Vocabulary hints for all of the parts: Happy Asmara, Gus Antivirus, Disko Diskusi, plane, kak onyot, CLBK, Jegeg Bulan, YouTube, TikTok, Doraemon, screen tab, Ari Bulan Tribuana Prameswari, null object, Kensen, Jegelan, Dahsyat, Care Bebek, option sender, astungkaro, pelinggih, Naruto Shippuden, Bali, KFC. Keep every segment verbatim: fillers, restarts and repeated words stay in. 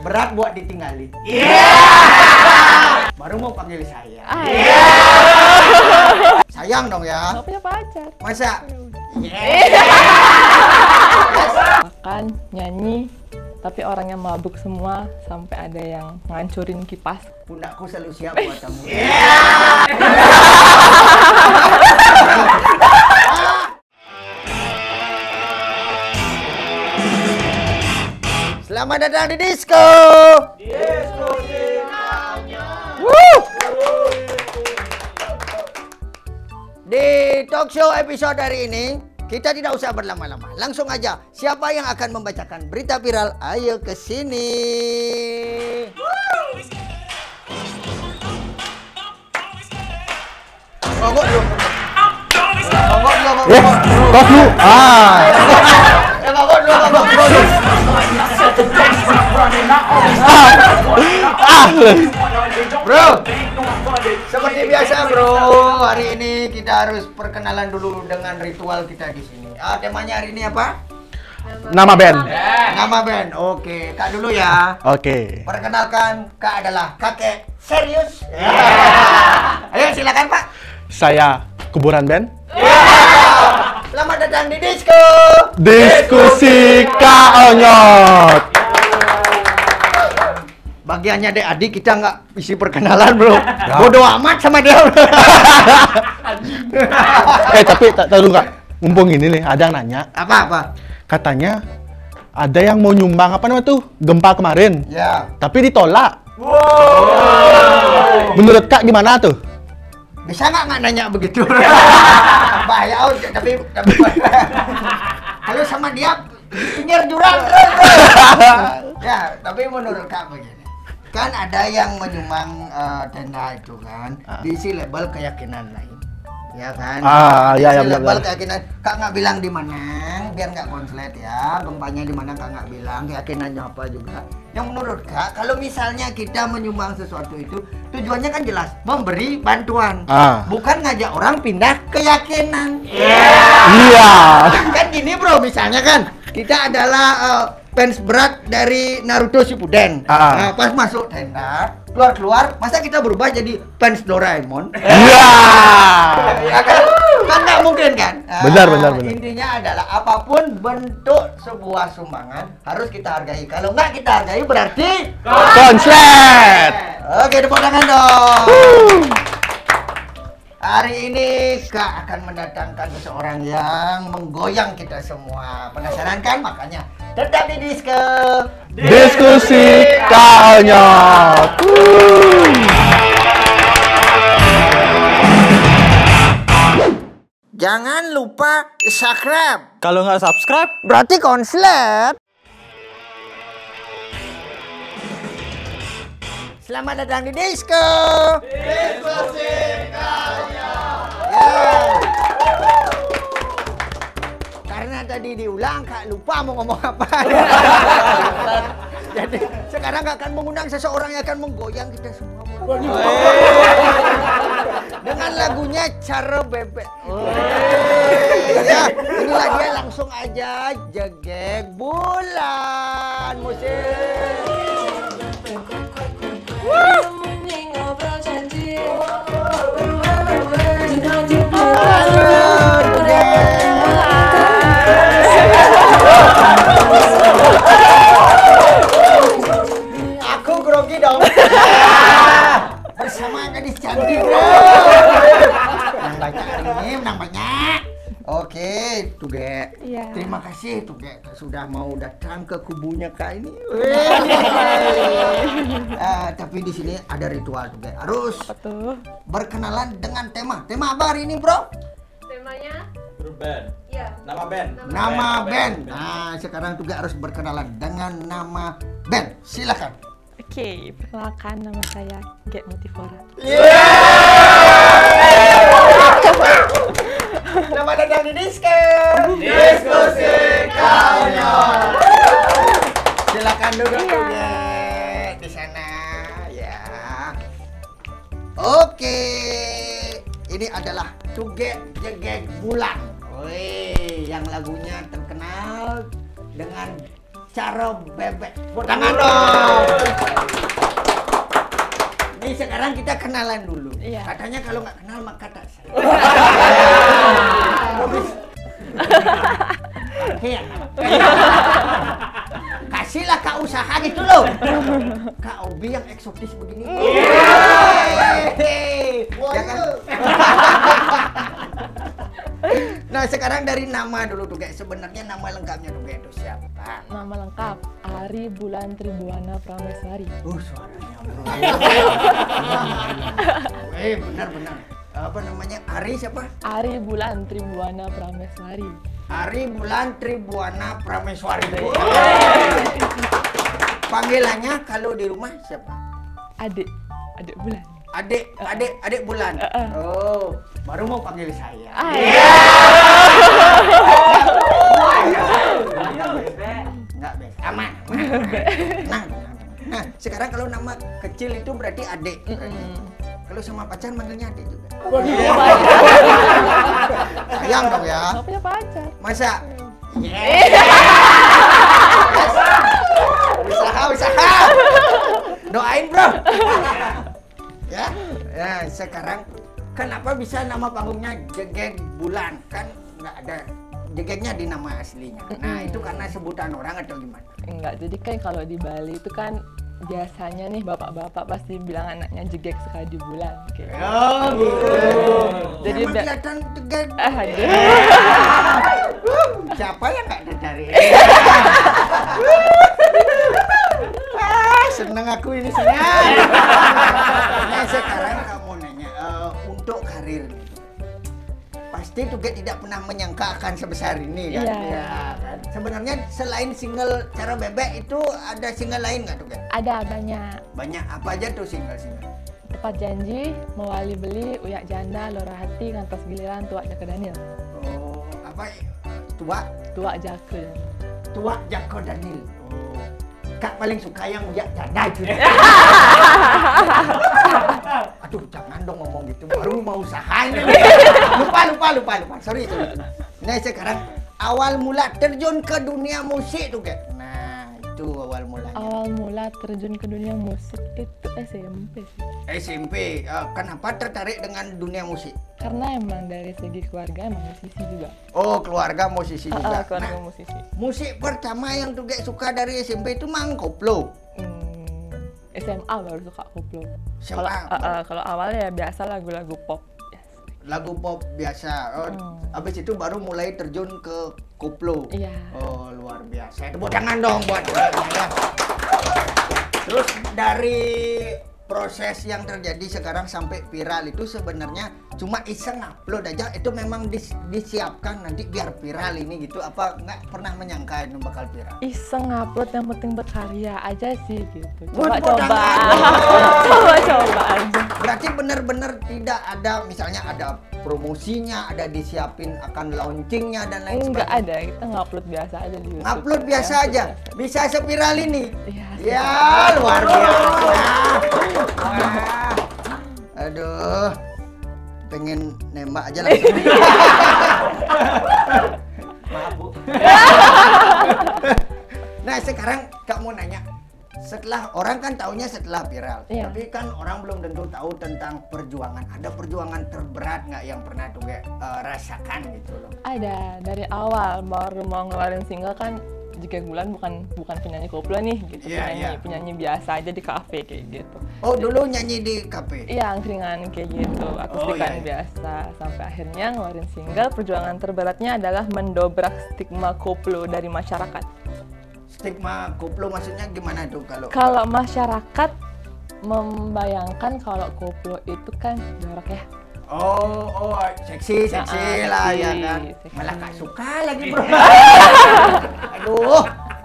berat buat ditinggalin. Iya. Yeah! Baru mau panggil saya. Iya. Yeah! Sayang dong ya. Gak punya pacar. Masa? Yeah! Yeah! Makan, nyanyi, tapi orangnya mabuk semua sampai ada yang ngancurin kipas. Pundakku selalu siap buat kamu. Yeah! Selamat datang di Disko Diskusi. Di talk show episode hari ini kita tidak usah berlama-lama, langsung aja. Siapa yang akan membacakan berita viral? Ayo ke sini. Monggo dulu. Monggo dulu, monggo dulu. Ah. Ya monggo dulu, monggo dulu. Bro, seperti biasa bro, hari ini kita harus perkenalan dulu dengan ritual kita di sini. Ah, temanya hari ini apa? Nama band. Nama band. Oke, Kak dulu ya. Oke. Perkenalkan, Kak adalah kakek serius. Yeah. Ayo silakan Pak. Saya Kuburan Band. Yeah. Selamat datang di Disko Diskusi Kak Onyot. Bagiannya dek adik kita nggak isi perkenalan bro, ya. Bodoh amat sama dia. Eh tapi tak tahu nggak, mumpung ini nih ada yang nanya. Apa apa? Katanya ada yang mau nyumbang apa namanya tuh gempa kemarin. Ya. Tapi ditolak. Wow. Menurut Kak gimana tuh? Bisa nggak nggak nanya begitu? Bahaya out tapi tapi. Kalau sama dia pinggir jurang. Ya tapi menurut Kak begini. Kan ada yang menyumbang uh, tenda itu kan, ah. Diisi label keyakinan lain, ya kan? Ah, diisi ya, ya, label ya, keyakinan. Kak nggak bilang di mana, biar nggak konflik ya. Gempanya di mana Kak nggak bilang, keyakinannya apa juga. Yang menurut Kak, kalau misalnya kita menyumbang sesuatu itu, tujuannya kan jelas, memberi bantuan, ah. Bukan ngajak orang pindah keyakinan. Iya. Yeah. Yeah. Kan gini bro, misalnya kan kita adalah uh, fans berat dari Naruto Shippuden. Ah. Nah, pas masuk tenda, keluar-keluar, masa kita berubah jadi fans Doraemon? Iya. Yeah. Ya kan? Kan nggak mungkin kan? Benar, uh, benar, benar. Intinya adalah apapun bentuk sebuah sumbangan harus kita hargai. Kalau nggak kita hargai berarti konslet. Oke, tepuk tangan dong. Woo. Hari ini Kak akan mendatangkan seseorang yang menggoyang kita semua. Penasaran kan? Makanya tetap di Disko Diskusi Kak Onyot. Jangan lupa subscribe. Kalau nggak subscribe berarti konslet. Selamat datang di Disko Diskusi Kaya. Yeah. Karena tadi diulang, Kak lupa mau ngomong apa. Jadi sekarang Kak akan mengundang seseorang yang akan menggoyang kita semua. Dengan lagunya Care Bebek. Ya, inilah dia, langsung aja Jegek Bulan musik. Aku grogi dong. Bersama gadis cantik bro. Menang banyak hari ini, menang banyak. Oke, Tuge. Iya. Terima kasih Tuge sudah mau datang ke kubunya Kak ini. Uh, tapi di sini ada ritual Tuge. Harus berkenalan dengan tema. Tema apa hari ini, Bro? Temanya band. Iya. Nama band. Nama, nama band. band. Nah, sekarang Tuge harus berkenalan dengan nama band. Silakan. Oke, perkenalkan nama saya Get Motivora. Yeah! Selamat datang di Disko Diskusi Kak Onyot. Silakan duduk juga di sana ya. Oke, ini adalah Tuge Jegek Bulan. Wih, yang lagunya terkenal dengan Care Bebek. Tepuk tangan dong. sekarang kita kenalan dulu. Iya. Katanya kalau nggak kenal maka tak sayang. Iya. Kasihlah kak usaha gitu loh. Kak Obi yang eksotis begini. Jangan. Nah sekarang dari nama dulu tuh guys, sebenarnya nama lengkapnya tuh guys siapa? Nama lengkap Ari Bulan Tribuana Prameswari. Uh suaranya bro. Eh benar-benar apa namanya Ari siapa? Ari Bulan Tribuana Prameswari. Ari Bulan Tribuana Prameswari. Panggilannya kalau di rumah siapa? Adik, adik Bulan. Adik, adik, adik Bulan. Uh, uh. Oh, baru mau panggil saya. Iya. Yeah. Enggak bes, aman. Nah, nah, sekarang kalau nama kecil itu berarti adik. Berarti. Mm. Kalau sama pacar manggilnya adik juga. Sayang dong ya. Enggak punya pacar. Masa? Yeah. Usaha, usaha. Doain bro. Ya, ya, sekarang kenapa bisa nama panggungnya Jegeg Bulan? Kan nggak ada jegegnya di nama aslinya. Nah, itu karena sebutan orang atau gimana? Enggak, jadi kan kalau di Bali itu kan biasanya nih bapak-bapak pasti bilang anaknya jegeg sekali di bulan. Kayak oh, gitu. Jadi udah kelihatan jegeg. Ah, siapa yang nggak dicari? Seneng aku ini senang. Nah sekarang kamu nanya uh, untuk karir pasti juga tidak pernah menyangka akan sebesar ini kan? Yeah. Ya, kan? Sebenarnya selain single Care Bebek itu ada single lain nggak tuh kan? Ada banyak. Banyak apa aja tuh single-single? Tepat janji, mewali beli, uyak janda, lora hati, ngantas giliran, tuak jaka Daniel. Oh apa? Tuak? Tuak jaka. Tuak jaka Daniel. Kak paling suka yang uyak janda itu. Aduh, jangan dong ngomong gitu. Baru mau usaha ini. Lupa, lupa, lupa, lupa. Sorry itu. Nah, sekarang awal mula terjun ke dunia musik tuh, Kak. Nah, itu awal mulanya. Awal mula terjun ke dunia musik itu S M P. S M P. Uh, kenapa tertarik dengan dunia musik? Karena emang dari segi keluarga emang musisi juga. Oh, keluarga musisi uh, juga. Uh, keluarga nah, musisi. Musik pertama yang tuh Gek suka dari S M P itu mang koplo. Hmm, S M A baru suka koplo. Kalau uh, uh, kalau awalnya ya biasa lagu-lagu pop. Yes. Lagu pop biasa. Oh, hmm. Habis itu baru mulai terjun ke koplo. Iya. Yeah. Oh, luar biasa. Tepuk tangan dong buat ya. Terus dari proses yang terjadi sekarang sampai viral itu sebenarnya cuma iseng upload aja, itu memang dis, disiapkan nanti biar viral ini gitu, apa nggak pernah menyangka itu bakal viral? Iseng upload yang penting berkarya aja sih gitu, coba-coba coba-coba aja. Berarti bener-bener tidak ada misalnya ada promosinya, ada disiapin akan launchingnya dan lain sebagainya? Nggak ada, kita ngupload biasa aja di YouTube. Ngupload biasa ya, aja? Biasa. Bisa seviral ini? Iya, ya, ya luar biasa. Ah, aduh, pengen nembak aja langsung. Maaf bu. Nah sekarang kamu nanya, setelah orang kan taunya setelah viral, yeah. Tapi kan orang belum tentu tahu tentang perjuangan. Ada perjuangan terberat nggak yang pernah tuh kayak uh, rasakan gitu loh? Ada, dari awal baru mau ngeluarin single kan. Jika Bulan bukan bukan penyanyi koplo nih gitu, yeah, penyanyi, yeah. penyanyi biasa aja di kafe kayak gitu. Oh jadi, dulu nyanyi di kafe? Iya, angkringan kayak gitu, akustikan oh, yeah. biasa. Sampai akhirnya ngeluarin single, perjuangan terberatnya adalah mendobrak stigma koplo dari masyarakat. Stigma koplo maksudnya gimana tuh kalau? Kalau masyarakat membayangkan kalau koplo itu kan jorok ya. Oh, oh, seksi, seksi nah, lah ya kan. Seksi. Malah gak suka lagi bro. Aduh,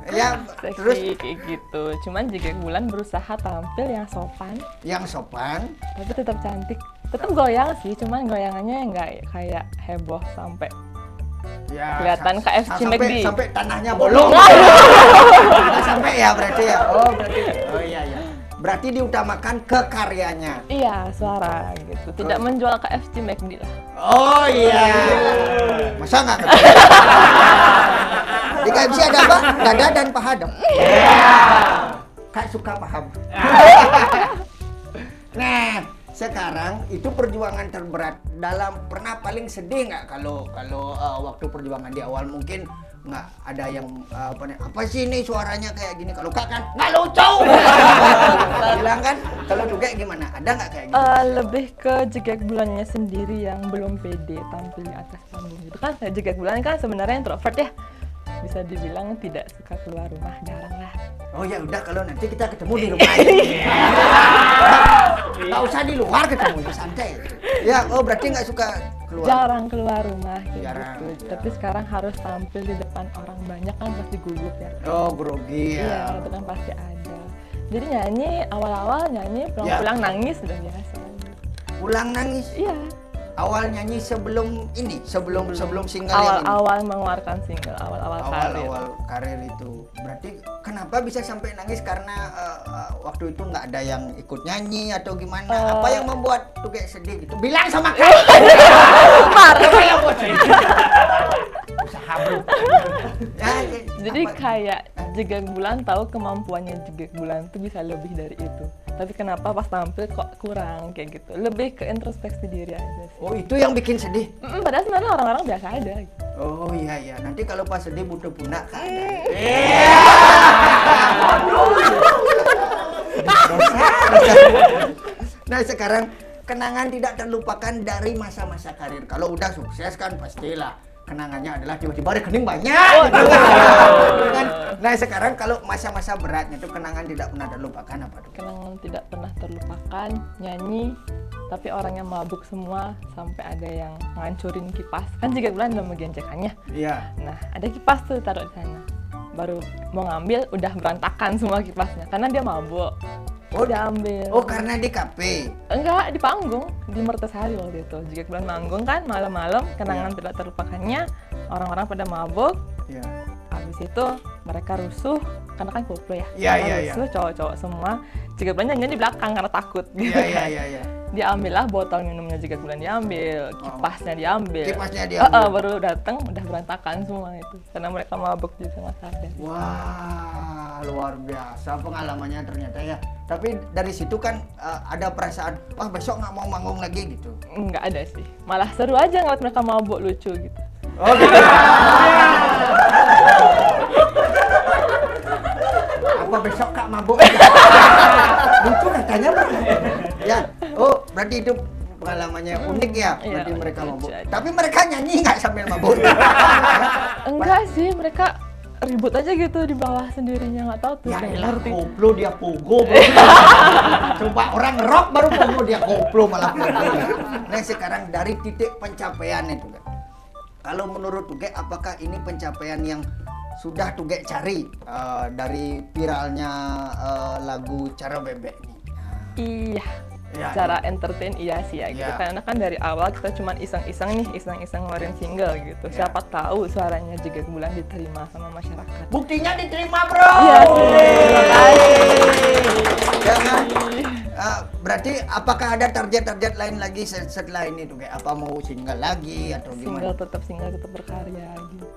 ya seksi, terus kayak gitu. Cuman Jegeg Bulan berusaha tampil yang sopan. Yang sopan. Tapi tetap cantik. Tetap goyang sih, cuman goyangannya nggak kayak heboh sampai ya, kelihatan K F C McD. Sampai, sampai tanahnya bolong. Nggak sampai ya berarti ya. Oh, berarti. Oh iya ya. Berarti diutamakan ke karyanya. Iya, suara gitu. Tidak terus menjual K F C McD lah. Oh iya. Masa nggak? Di K F C ada apa? Dada dan paha dong. Iya. Kak suka paham. Nah, sekarang itu perjuangan terberat dalam, pernah paling sedih nggak kalau kalau uh, waktu perjuangan di awal mungkin nggak ada yang uh, apa, apa sih ini suaranya kayak gini, kalau kak kan nggak lucu bilang kan, kalau juga gimana, ada nggak kayak gitu? Uh, lebih ke jegak bulannya sendiri yang belum pede tampil di atas panggung gitu kan. Jegak bulan kan sebenarnya introvert ya, bisa dibilang tidak suka keluar rumah, jarang lah. Oh ya udah, kalau nanti kita ketemu di rumah nggak usah di luar ketemu, santai ya. Oh berarti nggak suka keluar. Jarang keluar rumah gitu, jarang, gitu. Jarang. Tapi sekarang harus tampil di depan orang banyak kan pasti gugup ya. Oh grogi ya. Iya, itu kan pasti ada. Jadi nyanyi awal-awal nyanyi pulang-pulang ya. Nangis sudah biasa. Pulang nangis? Iya. Awal nyanyi sebelum ini, sebelum sebelum, sebelum single awal, yang ini. Awal mengeluarkan single, awal-awal karir. Awal karir itu. Berarti kenapa bisa sampai nangis, karena uh, uh, waktu itu nggak ada yang ikut nyanyi atau gimana? Uh, Apa yang membuat tuh kayak sedih gitu? Bilang sama kamu. Apa yang buat sedih? Usaha bro. Ya, jadi apa? Kayak jegak bulan tahu kemampuannya jegak bulan tuh bisa lebih dari itu. Tapi kenapa pas tampil kok kurang kayak gitu? Lebih ke introspeksi diri aja sih. Oh itu yang bikin sedih? Mm-mm, padahal sebenarnya orang-orang biasa aja gitu. Oh iya iya, nanti kalau pas sedih butuh pundak kan? Iya! Nah sekarang, kenangan tidak terlupakan dari masa-masa karir. Kalau udah sukses kan pastilah kenangannya adalah tiba-tiba rekening banyak gitu. Nah sekarang kalau masa-masa beratnya itu kenangan tidak pernah terlupakan apa tuh? Kenangan tidak pernah terlupakan, nyanyi tapi orangnya mabuk semua sampai ada yang ngancurin kipas kan, jika bulan udah menggencekannya. Iya. Nah ada kipas tuh taruh di sana, baru mau ngambil udah berantakan semua kipasnya karena dia mabuk. Oh, diambil. Oh, karena di kafe? Enggak, di panggung, di Mertasari waktu itu. Jika bulan manggung kan malam-malam, kenangan yeah. tidak terlupakannya, orang-orang pada mabuk. Iya. Yeah. Habis itu mereka rusuh, karena kan koplo ya. Iya, iya, iya. Rusuh cowok-cowok semua. Jika bulan nyanyi di belakang karena takut. Iya, iya, iya. Diambillah botol minumnya jika bulan, diambil, kipasnya diambil. Kipasnya diambil. Uh, uh, baru datang udah berantakan semua itu. Karena mereka mabuk di tengah sadar. Wah, luar biasa pengalamannya ternyata ya. Tapi dari situ kan uh, ada perasaan, wah besok nggak mau manggung lagi gitu? Nggak ada sih, malah seru aja ngeliat mereka mabuk lucu gitu. Oh gitu? Apa besok kak mabuk? Lucu katanya bro. Ya, oh berarti itu pengalamannya unik ya, berarti ya, mereka mabuk. Aja. Tapi mereka nyanyi nggak sambil mabuk? Enggak sih, mereka ribut aja gitu di bawah sendirinya, nggak tahu tuh. Ya elah, koplo dia pogo. Coba orang rock baru pogo, dia koplo malah pogo. Nah sekarang dari titik pencapaiannya tuh, kalau menurut Tuge apakah ini pencapaian yang sudah Tuge cari uh, dari viralnya uh, lagu Care Bebek nih? Iya. Ya, cara ya. Entertain iya sih ya, ya gitu, karena kan dari awal kita cuma iseng-iseng nih, iseng-iseng ngeluarin single gitu ya. Siapa tahu suaranya juga bulan diterima sama masyarakat. Buktinya diterima bro! Iya sih. uh, Berarti apakah ada target-target lain lagi setelah ini tuh? Kayak apa, mau single lagi atau gimana? Single tetap single, tetap berkarya gitu.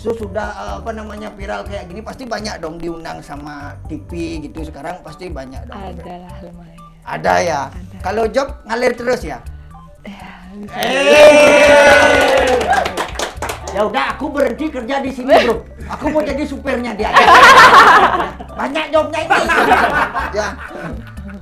So, sudah apa namanya viral kayak gini pasti banyak dong diundang sama T V gitu, sekarang pasti banyak dong. Adalah lumayan. Ada ya. Kalau job ngalir terus ya. Ya udah, aku berhenti kerja di sini bro. Aku mau jadi supirnya dia. Banyak jobnya ini. Ya.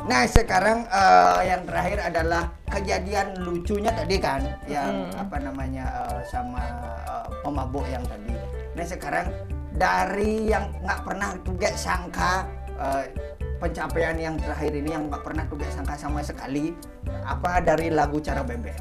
Nah sekarang uh, yang terakhir adalah kejadian lucunya tadi kan, yang hmm. apa namanya uh, sama uh, pemabuk yang tadi. Nah sekarang dari yang nggak pernah juga sangka. Uh, pencapaian yang terakhir ini yang nggak pernah Tuge sangka sama sekali, apa dari lagu Care Bebek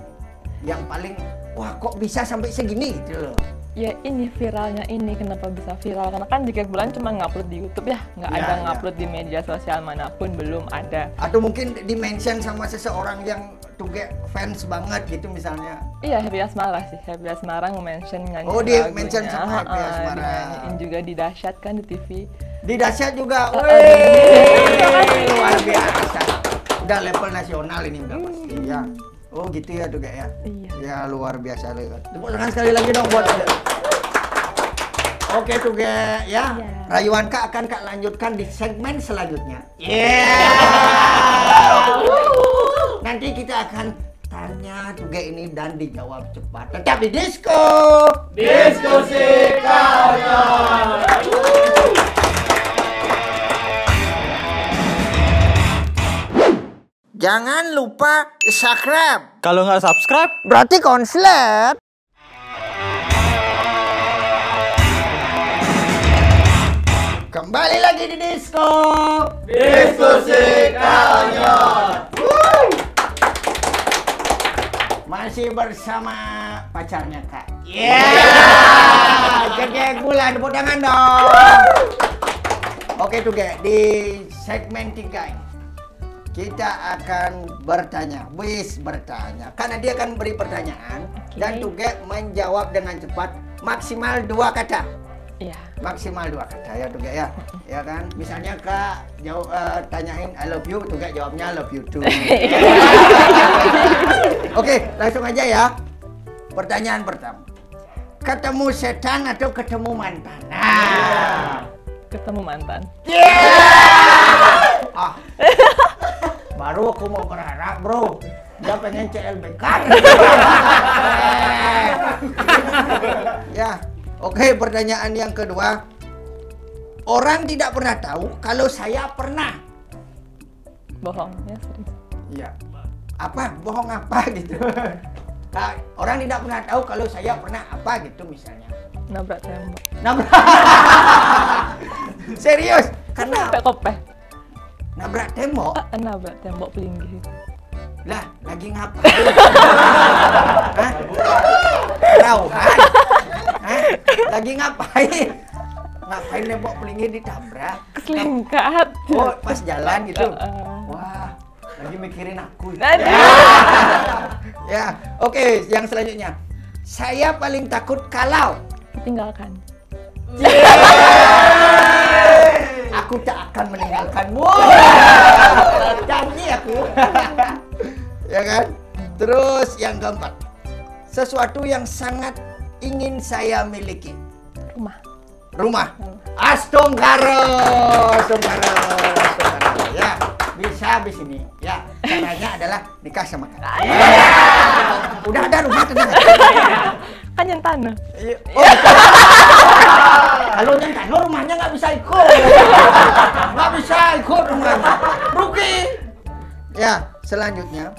yang paling wah kok bisa sampai segini gitu loh? Ya ini viralnya ini, kenapa bisa viral, karena kan jika bulan cuma ngupload di YouTube ya, nggak ya, ada ya. Ngupload di media sosial manapun belum ada, atau mungkin di mention sama seseorang yang Tuge fans banget gitu misalnya. Iya, Happy Asmara sih, Happy Asmara nge-mention nyanyi. Oh di mention sama Happy Asmara. Uh, dinyanyiin juga di Dahsyat kan, di T V. Di Dahsyat juga, wih luar biasa, udah level nasional ini udah pasti ya. Oh gitu ya tuh kayak ya, iya. Ya luar biasa lagi. Tepuk tangan sekali lagi dong buat. Oke tuh kayak ya, rayuan kak akan kak lanjutkan di segmen selanjutnya. Yeah. nanti kita akan tanya juga ini dan dijawab cepat. Tetap di Disko Diskusi Karya. Jangan lupa subscribe. Kalau nggak subscribe, berarti konslet. Kembali lagi di Disko Diskusi Kak Onyot. Masih bersama pacarnya Kak. Iya. Gede gula tepuk tangan dong. Woo! Oke tuh Kak, di segmen tiga kita akan bertanya, wis bertanya. Karena dia akan beri pertanyaan, okay, dan Tuge menjawab dengan cepat maksimal dua kata. Iya. Maksimal dua kata ya Tuge ya, ya kan? Misalnya Kak jauh, uh, tanyain I love you, Tuge jawabnya I love you too. Oke, langsung aja ya. Pertanyaan pertama, ketemu setan atau ketemu mantan? Nah, ketemu mantan. Yeah! Ah, baru aku mau berharap bro, dia pengen C L B K. Ya. Oke, pertanyaan yang kedua. Orang tidak pernah tahu kalau saya pernah bohong. Ya, serius. Iya. Apa? Bohong apa gitu? Nah, orang tidak pernah tahu kalau saya pernah apa gitu misalnya. Nabrak tembok. Nabrak. Serius? Karena kopeh. Nabrak tembok? Uh, nabrak tembok pelinggih. Lah, lagi ngapain? Hah? Tahu kan? Lagi ngapain? Ngapain tembok pelingin ditabrak? Keselingkat. Oh, pas jalan gitu. Uh, uh. Wah, lagi mikirin aku. Ya. Ya, oke, okay, yang selanjutnya. Saya paling takut kalau ditinggalkan. Yeah. Aku tak akan meninggalkanmu. Janji aku. Ya kan? Terus yang keempat. Sesuatu yang sangat ingin saya miliki. Rumah. Rumah. Astungkaro, astungkaro, astungkaro. Ya, bisa habis ini. Ya, caranya adalah nikah sama kakak. Yeah. Udah ada rumah tenang. Kan yang tanah. Oh, kalau yang tanah rumahnya nggak bisa ikut. Nggak bisa ikut rumahnya. Rugi. Ya, selanjutnya.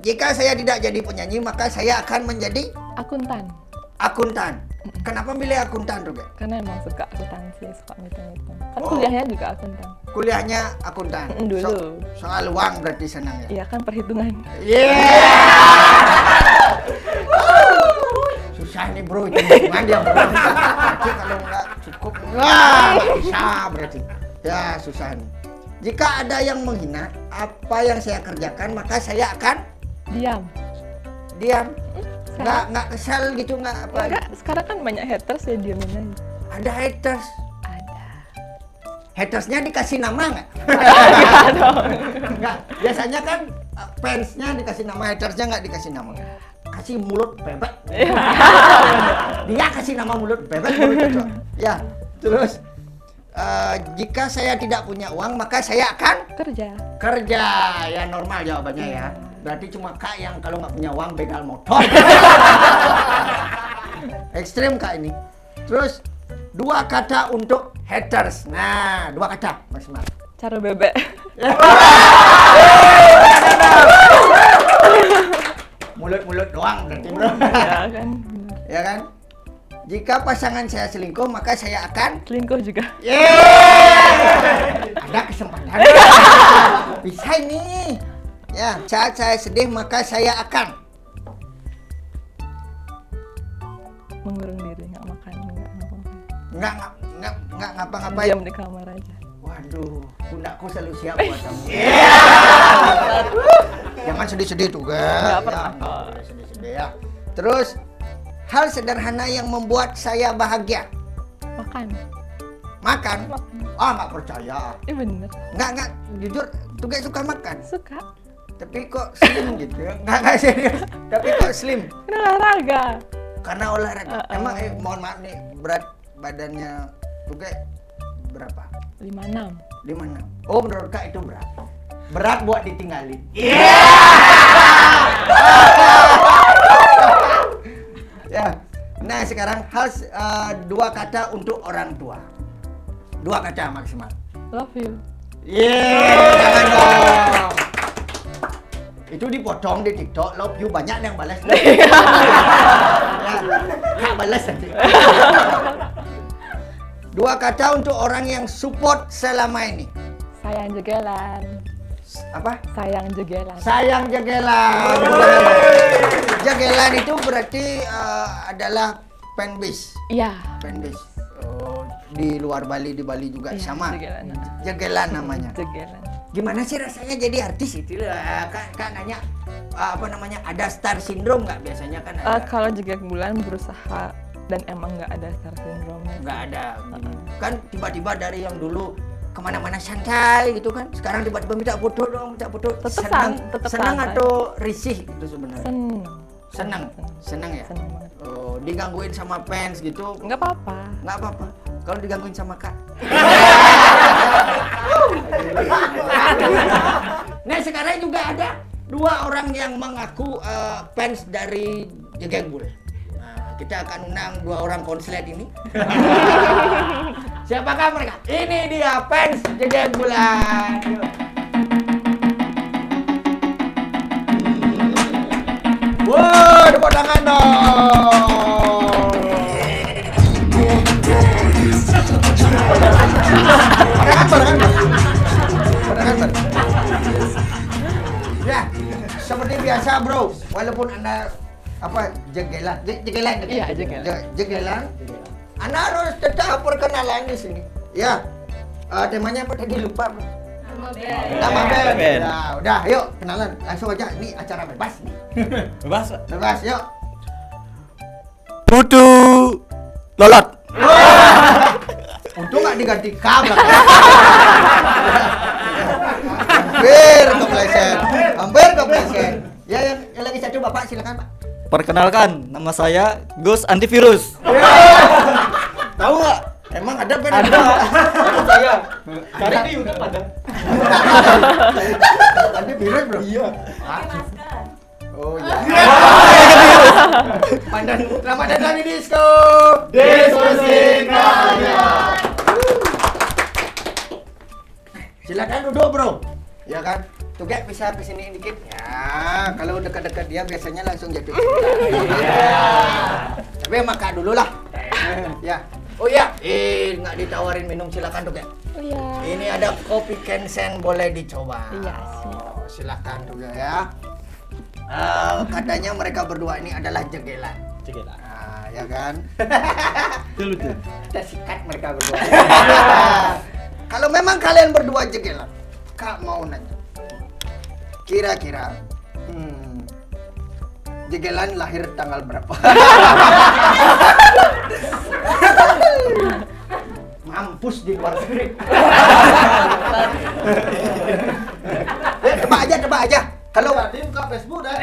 Jika saya tidak jadi penyanyi, maka saya akan menjadi akuntan. Akuntan. Kenapa milih akuntan juga? Karena emang suka akuntansi, suka ngitung-ngitung. Kan oh, kuliahnya juga akuntan. Kuliahnya akuntan. Mm, dulu. So, soal uang berarti senang ya? Iya kan, perhitungan. Iya. Yeah! Susah nih bro, perhitungan dia bro. Berarti kalau nggak cukup, wah, susah berarti. Ya susah nih. Jika ada yang menghina apa yang saya kerjakan, maka saya akan diam. Diam. Nggak, nggak kesel gitu, nggak apa? Nggak, sekarang kan banyak haters ya, diamin aja. Ada haters? Ada. Hatersnya dikasih nama nggak? Nggak dong. Nggak, biasanya kan fansnya dikasih nama, hatersnya nggak dikasih nama. Kasih mulut bebek. Dia kasih nama mulut bebek, mulut bebek. Ya, terus uh, jika saya tidak punya uang, maka saya akan kerja. Kerja, ya normal jawabannya ya. Berarti cuma Kak yang kalau nggak punya uang begal motor. Ekstrim Kak ini. Terus dua kata untuk haters. Nah, dua kata maksimal. Cara bebek. Mulut-mulut doang berarti. Ya kan. Ya kan? Jika pasangan saya selingkuh, maka saya akan selingkuh juga. Yeah! Ada kesempatan. Bisa ini. Ya, saat saya sedih maka saya akan mengurung diri, nggak makan, nggak ngapa-ngapain. Nggak nggak nggak ngapa-ngapain. Diam di kamar aja. Waduh, pundakku selalu siap buat kamu. Iya. Jangan sedih-sedih tuh, Kak. Nggak sedih-sedih ya. Terus hal sederhana yang membuat saya bahagia. Makan. Makan. Makan. Ah, nggak percaya. Iya bener. Nggak nggak jujur, tuh gak suka makan. Suka. Tapi kok slim gitu? Nggak, nggak serius. Tapi kok slim? Karena olahraga. Karena olahraga. Uh, uh. Emang, eh, mohon maaf nih, berat badannya Tuge berapa? lima puluh enam. lima puluh enam. Oh, menurut Kak itu berat. berat buat ditinggalin. Iya. Yeah! Ya. Nah, sekarang harus uh, dua kata untuk orang tua. Dua kata maksimal. Love you. Yeah. Jangan dong. Itu dipotong di TikTok, love you banyak yang balas. Nggak balas nanti. Dua kata untuk orang yang support selama ini. Sayang jegelan. Apa? Sayang jegelan. Sayang jegelan. Jegelan itu berarti uh, adalah fanbase. Iya. Fanbase. Oh, di luar Bali, di Bali juga ya, sama. Jegelan. Jegelan namanya. Jegelan. Gimana sih rasanya jadi artis itu? Uh, kak, kak nanya uh, apa namanya? Ada star syndrome nggak biasanya kan? Ada. Uh, kalau jejak bulan berusaha. Dan emang nggak ada star syndrome, nggak ada uh-uh. Kan tiba-tiba dari yang dulu kemana-mana santai gitu kan, sekarang tiba-tiba minta foto dong, minta foto. Tetep senang, tetep senang atau risih gitu sebenarnya? Senang. Senang, senang ya. Senang banget. Oh, digangguin sama fans gitu? Nggak apa-apa. Nggak apa-apa. Kalau digangguin sama kak. Nah sekarang juga ada dua orang yang mengaku uh, fans dari Jegeng Bul. Kita akan undang dua orang konslet ini. Siapakah mereka? Ini dia fans Jejak Bulan. Wow, tepuk tangan dong. Mereka kan, mereka kan. Ya, seperti biasa bro. Walaupun anda apa jegelan, jegelan, iya jegelan, jegelan. Anda harus tetap perkenalan di sini. Ya, uh, temanya apa tadi lupa. Nama band. Nama band. Nah, udah, yuk kenalan langsung aja. Ini acara bebas nih. Bebas, bebas, yuk. Putu lolot. Untung nggak diganti kabel. Hampir kepleset, hampir kepleset. Ya, yang, yang lagi satu bapak silakan pak. Perkenalkan, nama saya Gus Antivirus. Tahu nggak? Emang ada band? Ada. Saya. Kali ini udah ada. Antivirus bro. Iya. Oh iya. Pandan. Selamat datang di Disko Diskusi. Silakan duduk bro. Ya kan? Tugek bisa ke sini dikit. Ya, kalau dekat-dekat dia biasanya langsung jatuh. Iya. Tapi makan dululah. Ya. Oh iya, eh enggak ditawarin minum silakan Tugek. Oh iya. Ini ada kopi Kensen boleh dicoba. Iya, oh, silakan Tugek ya. Uh, katanya mereka berdua ini adalah jegelan. Jegelan. Nah, ya kan? Dulu tuh. Kita sikat mereka berdua. Kalau memang kalian berdua jegelan, Kak mau nanya. Kira-kira hmm, jegelan lahir tanggal berapa? Mampus di luar skrip. Eh, tebak aja, tebak aja. Kalau tadi buka Facebook dah.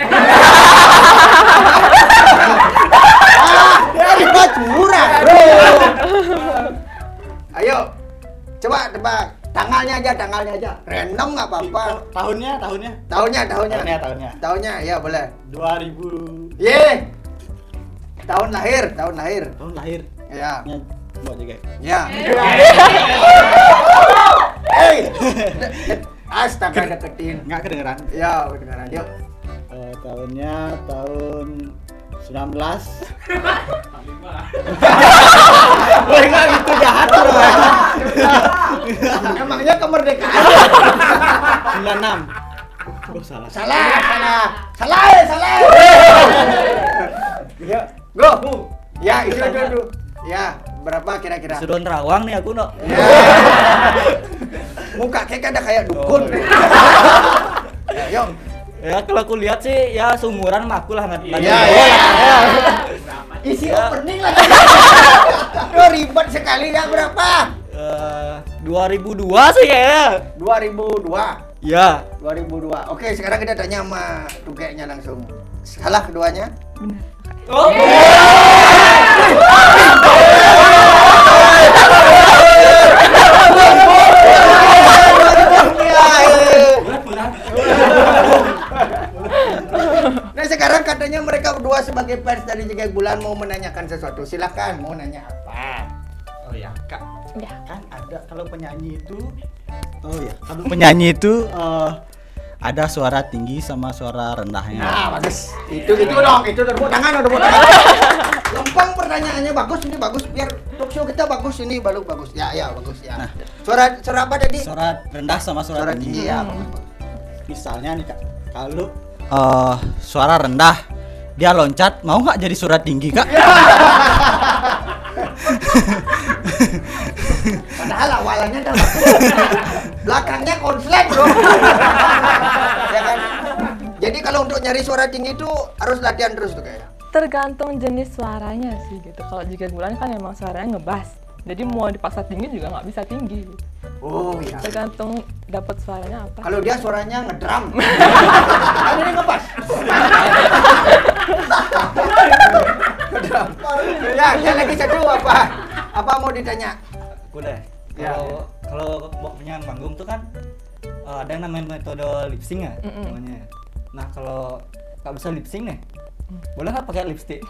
Ah, dia curang, bro. Ayo, coba tebak. Tanggalnya aja, tanggalnya aja. Random nggak apa-apa. Tahunnya, tahunnya. Tahunnya, tahunnya. Tahunnya, tahunnya. Tahunnya, ya boleh. dua ribu. Ye. Tahun lahir, tahun lahir. Tahun lahir. Ya. Buat juga. Ya. Hey. Astaga deketin. Nggak kedengeran. Ya, kedengeran. Yuk. Uh, tahunnya tahun sembilan belas. Wah, enggak gitu jahat loh. Emangnya kemerdekaan. sembilan puluh enam. Oh, salah. Salah, salah. Salah, salah. Ya, bro. Ya, itu dulu. Ya, berapa kira-kira? Sudon terawang nih aku, no. Muka kayak ada kayak dukun. Ya, yuk. Ya kalau aku lihat sih ya seumuran sama aku lah nggak iya, iya, iya, iya. Isi ya. Opening lagi. Duh ribet sekali ya berapa? Uh, dua ribu dua sih ya. dua ribu dua. Ya. dua ribu dua. Oke sekarang kita tanya sama tugeknya langsung. Salah keduanya? Benar. Oh. Yeah. Nah sekarang katanya mereka berdua sebagai fans dari Jagat Bulan mau menanyakan sesuatu. Silakan, mau nanya apa? Oh ya kak, ya kan ada kalau penyanyi itu, oh ya kalau penyanyi itu uh, ada suara tinggi sama suara rendahnya. Nah bagus, itu itu dong, itu tepuk tangan, tepuk tangan. Lempeng pertanyaannya bagus, ini bagus biar talk show kita bagus, ini baru bagus. Ya ya bagus ya. Nah, suara suara apa tadi? Suara rendah sama suara, suara tinggi. tinggi. Ya. Hmm. Misalnya nih kak, kalau uh, suara rendah dia loncat, mau nggak jadi suara tinggi kak? Padahal awalannya udah belakangnya konslet bro. Ya kan? Jadi kalau untuk nyari suara tinggi itu harus latihan terus tuh kayaknya. Tergantung jenis suaranya sih gitu. Kalau Jagat Bulan kan emang suaranya ngebass. Jadi mau dipaksa tinggi juga nggak bisa tinggi. Oh iya. Tergantung dapat suaranya apa. Kalau dia suaranya ngedrum. Ini ngebass. Ngedrum. Ya, dia lagi satu apa? Apa mau ditanya? Udah. Kalau kalau penyanyi manggung tuh kan uh, ada yang namanya metode lip sync ya, namanya. Nah, kalau nggak bisa lip sync nih, boleh nggak pakai lipstick?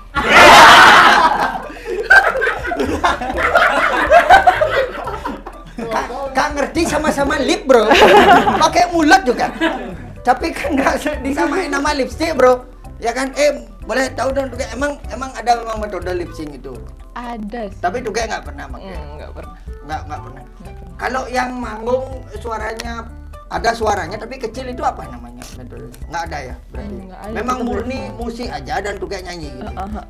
Nggak ngerti sama-sama lip bro, pakai mulut juga. Tapi kan nggak disamain nama lipstick bro, ya kan? Eh boleh tahu dong juga emang emang ada memang metode lip sync itu? Ada. Sih. Tapi juga nggak pernah pakai. Mm, nggak pernah. Nggak nggak pernah. pernah. Kalau yang manggung suaranya ada suaranya tapi kecil itu apa namanya? Nggak ada ya berarti. Nggak ada, memang murni bersama. Musik aja dan juga nyanyi gitu. Uh, uh, uh.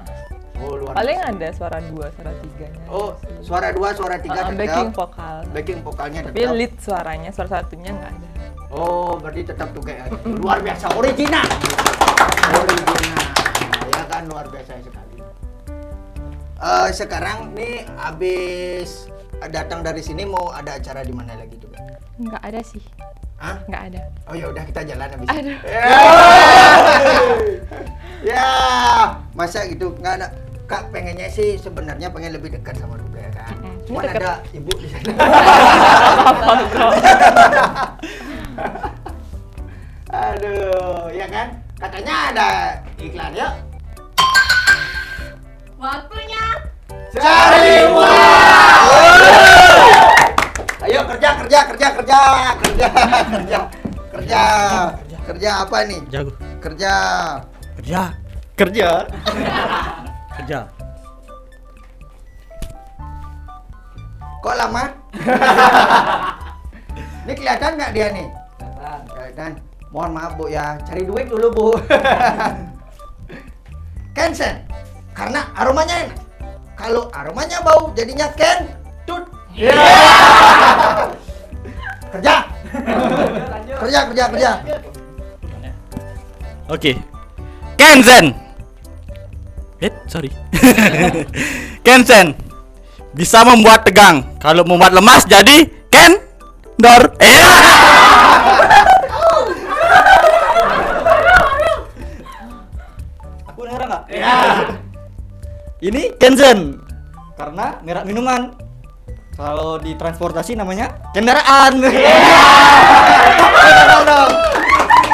Oh, luar paling musik. Ada suara dua, suara tiganya. Oh, suara dua, suara tiga. Uh, uh, backing vokal. Backing vokalnya. Tapi tetap. Lead suaranya, suara satunya nggak ada. Oh, berarti tetap juga luar biasa original. Original. Ya kan luar biasa sekali. Uh, sekarang nih abis datang dari sini mau ada acara di mana lagi tuh? Nggak ada sih. Hah? Nggak ada. Oh ya udah kita jalan abis. Aduh. Ya, masa gitu nggak ada. Kak pengennya sih sebenarnya pengen lebih dekat sama Ruby kan. Mm-hmm. Cuman deket. Ada ibu di sana. Aduh, ya kan? Katanya ada iklan yuk. Waktunya cari uang. Ayo kerja kerja kerja kerja kerja kerja kerja kerja apa nih? Jago. Kerja kerja kerja kerja. Kok lama? Ini kelihatan nggak dia nih? Kelihatan. Kelihatan. Mohon maaf bu ya, cari duit dulu bu. Kensen. Karena aromanya enak. Kalau aromanya bau jadinya kentut. Iya. Yeah. Kerja. kerja, kerja, kerja. Oke. Okay. Kensen. Eh, sorry. Kensen. Bisa membuat tegang. Kalau membuat lemas jadi kendor. Iya. Yeah. Aku heran enggak? Iya. Yeah. Ini Kensen karena merek minuman. Kalau di transportasi namanya kendaraan. Yeah.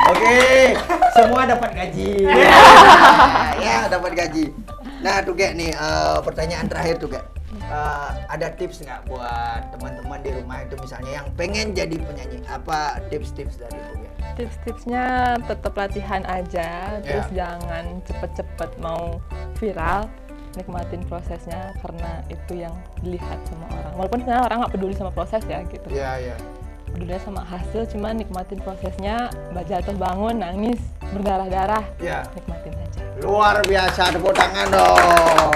Oke, semua dapat gaji. Yeah. Ya, dapat gaji. Nah, tuh Gek nih uh, pertanyaan terakhir tuh Gek. Uh, ada tips nggak buat teman-teman di rumah itu misalnya yang pengen jadi penyanyi? Apa tips-tips dari tuh Gek? Tips-tipsnya tetap latihan aja, yeah. Terus jangan cepet-cepet mau viral. Nikmatin prosesnya karena itu yang dilihat sama orang. Walaupun sebenarnya orang nggak peduli sama proses ya gitu. Iya yeah, iya. Yeah. Peduli sama hasil, cuman nikmatin prosesnya. Jatuh bangun, nangis, berdarah darah. Iya. Yeah. Nikmatin aja. Luar biasa, tepuk tangan dong.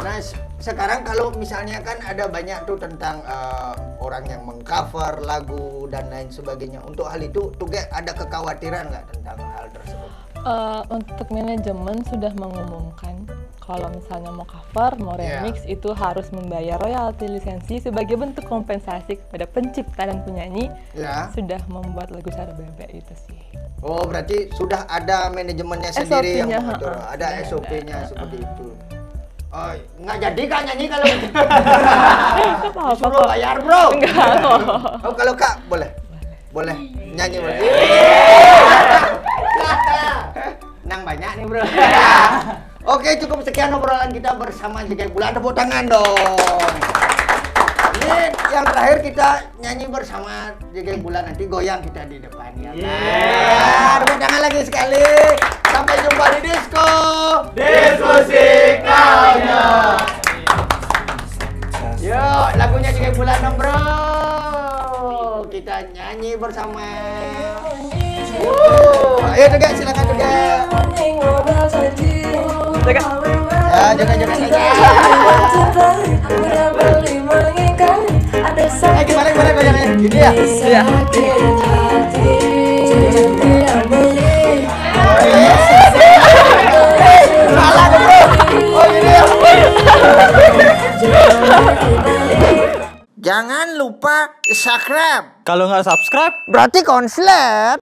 Nah sekarang kalau misalnya kan ada banyak tuh tentang uh, orang yang mengcover lagu dan lain sebagainya. Untuk hal itu, Tuge ada kekhawatiran nggak tentang hal tersebut? Uh, untuk manajemen sudah mengumumkan kalau misalnya mau cover, mau remix yeah. Itu harus membayar royalti lisensi sebagai bentuk kompensasi kepada pencipta dan penyanyi yeah. Sudah membuat lagu Care Bebek itu sih. Oh berarti sudah ada manajemennya sendiri yang mengatur, uh, ada S O P-nya seperti itu. Oh, nggak jadi kak nyanyi kalau disuruh bayar bro. Enggak. Oh kalau kak boleh. Boleh nyanyi boleh. Nang banyak nih bro. Oke, cukup sekian obrolan kita bersama Care Bulan. Tepuk tangan dong. Ini yang terakhir kita nyanyi bersama Care Bulan, nanti goyang kita di depan ya. Yeah. Tepuk tangan lagi sekali. Sampai jumpa di Disko Diskusi Kaunya. Yuk, lagunya Care Bulan dong bro. Kita nyanyi bersama. Wuh, ayo juga silakan juga. Jaga, jaga, jaga, jaga. Eh, gimana, gimana, gimana? Gini ya? Iya. Salah dong bro. Oh gini ya? Jangan lupa subscribe. Kalau nggak subscribe, berarti konslet.